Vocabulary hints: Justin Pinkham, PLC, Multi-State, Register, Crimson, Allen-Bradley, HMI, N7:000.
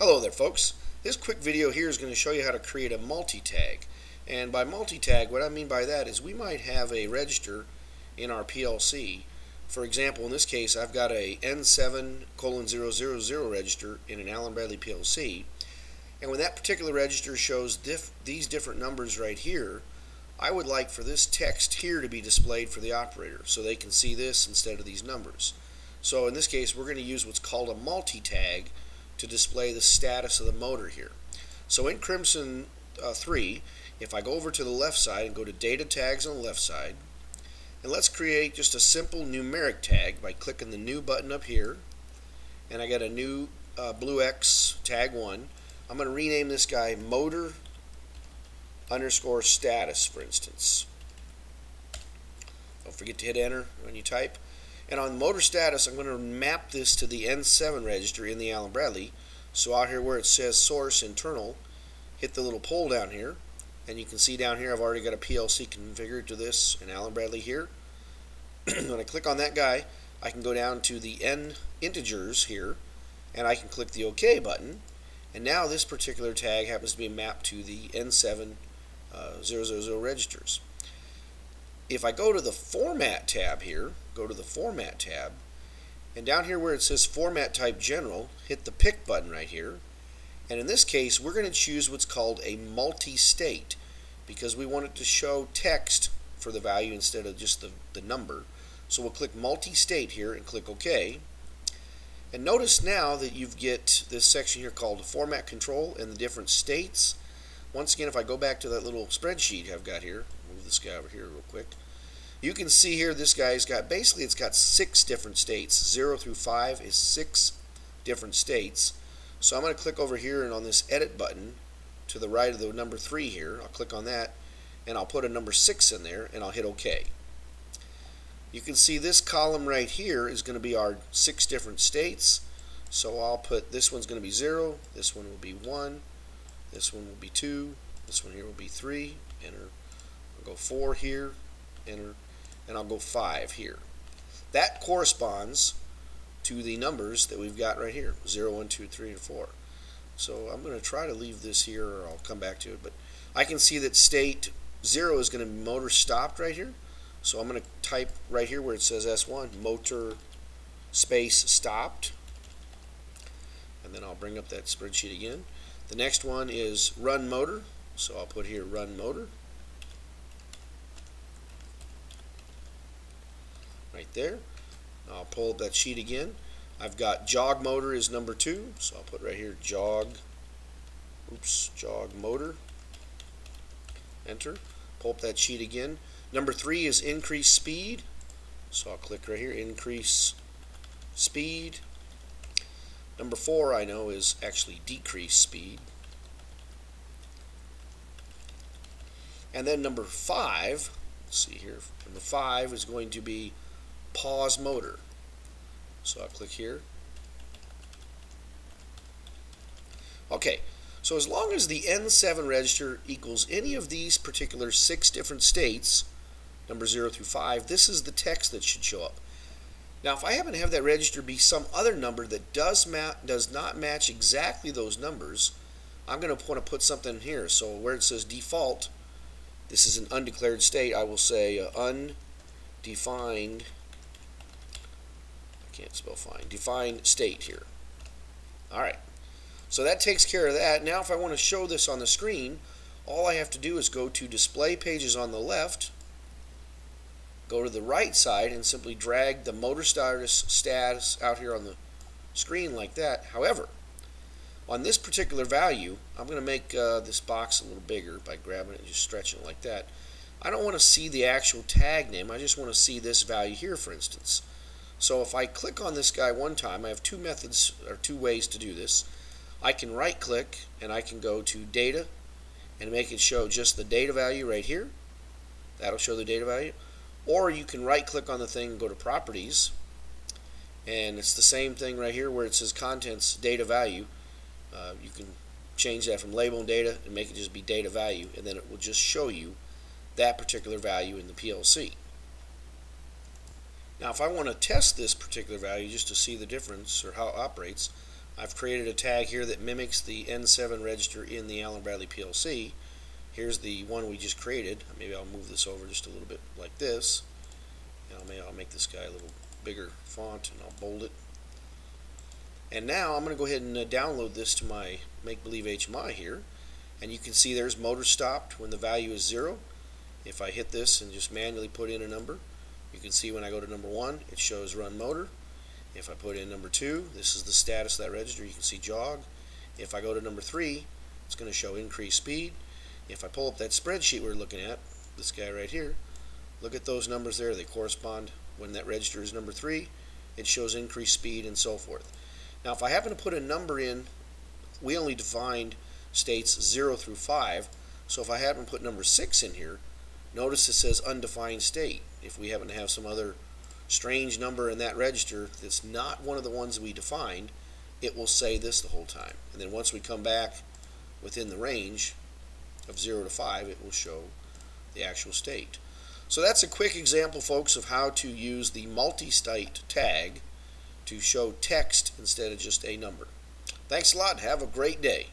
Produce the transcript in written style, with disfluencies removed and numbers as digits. Hello there folks, this quick video here is going to show you how to create a multi-tag. And by multi-tag, what I mean by that is we might have a register in our PLC. For example, in this case I've got a N7:000 register in an Allen-Bradley PLC, and when that particular register shows these different numbers right here, I would like for this text here to be displayed for the operator so they can see this instead of these numbers. So in this case we're going to use what's called a multi-tag to display the status of the motor here. So in Crimson 3, if I go over to the left side and go to data tags on the left side, and let's create just a simple numeric tag by clicking the new button up here, and I got a new blue X tag 1. I'm going to rename this guy motor underscore status, for instance. Don't forget to hit enter when you type. And on motor status, I'm going to map this to the N7 register in the Allen-Bradley. So out here where it says source internal, hit the little pole down here, and you can see down here I've already got a PLC configured to this in Allen-Bradley here. When I click on that guy, I can go down to the N integers here, and I can click the OK button, and now this particular tag happens to be mapped to the N7 000 registers. If I go to the format tab here, and down here where it says format type general, hit the pick button right here, and in this case we're going to choose what's called a multi-state because we want it to show text for the value instead of just the number. So we'll click multi-state here and click OK, and notice now that you get this section here called format control and the different states. Once again, if I go back to that little spreadsheet I've got here, move this guy over here real quick, you can see here this guy's got, basically it's got 6 different states. 0 through 5 is 6 different states. So I'm going to click over here, and on this edit button to the right of the number 3 here, I'll click on that and I'll put a number 6 in there and I'll hit OK. You can see this column right here is going to be our 6 different states. So I'll put, this one's going to be 0, this one will be 1, this one will be 2, this one here will be 3, enter. I'll go 4 here, enter, and I'll go 5 here. That corresponds to the numbers that we've got right here, 0, 1, 2, 3, and 4. So I'm going to try to leave this here, or I'll come back to it, but I can see that state 0 is going to be motor stopped right here, so I'm going to type right here where it says S1, motor space stopped, and then I'll bring up that spreadsheet again. The next one is run motor, so I'll put here run motor. Right there. I'll pull up that sheet again. I've got jog motor is number 2, so I'll put right here jog motor. Enter. Pull up that sheet again. Number 3 is increase speed, so I'll click right here, increase speed. Number 4 I know is actually decrease speed. And then number 5, let's see here, number 5 is going to be pause motor, so I'll click here. Okay, so as long as the N7 register equals any of these particular 6 different states, number 0 through 5, this is the text that should show up. Now if I happen to have that register be some other number that does not match exactly those numbers, I'm going to want to put something here. So where it says default, this is an undeclared state, I will say undefined, I can't spell find, defined state here. Alright, so that takes care of that. Now if I want to show this on the screen, all I have to do is go to display pages on the left, go to the right side, and simply drag the motor status out here on the screen like that. However, on this particular value, I'm going to make this box a little bigger by grabbing it and just stretching it like that. I don't want to see the actual tag name, I just want to see this value here, for instance. So if I click on this guy one time, I have 2 methods, or 2 ways to do this. I can right click and I can go to data and make it show just the data value right here. That'll show the data value. Or you can right click on the thing and go to properties, and it's the same thing right here where it says contents data value. You can change that from label and data and make it just be data value, and then it will just show you that particular value in the PLC. Now if I want to test this particular value just to see the difference or how it operates, I've created a tag here that mimics the N7 register in the Allen-Bradley PLC. Here's the one we just created. Maybe I'll move this over just a little bit like this. And maybe I'll make this guy a little bigger font and I'll bold it. And now I'm going to go ahead and download this to my make-believe HMI here. And you can see there's motor stopped when the value is 0. If I hit this and just manually put in a number, you can see when I go to number 1, it shows run motor. If I put in number 2, this is the status of that register. You can see jog. If I go to number 3, it's going to show increased speed. If I pull up that spreadsheet we were looking at, this guy right here, look at those numbers there. They correspond when that register is number 3. It shows increased speed and so forth. Now if I happen to put a number in, we only defined states 0 through 5. So if I happen to put number 6 in here, notice it says undefined state. If we happen to have some other strange number in that register that's not one of the ones we defined, it will say this the whole time. And then once we come back within the range of 0 to 5, it will show the actual state. So that's a quick example, folks, of how to use the multi-state tag to show text instead of just a number. Thanks a lot. Have a great day.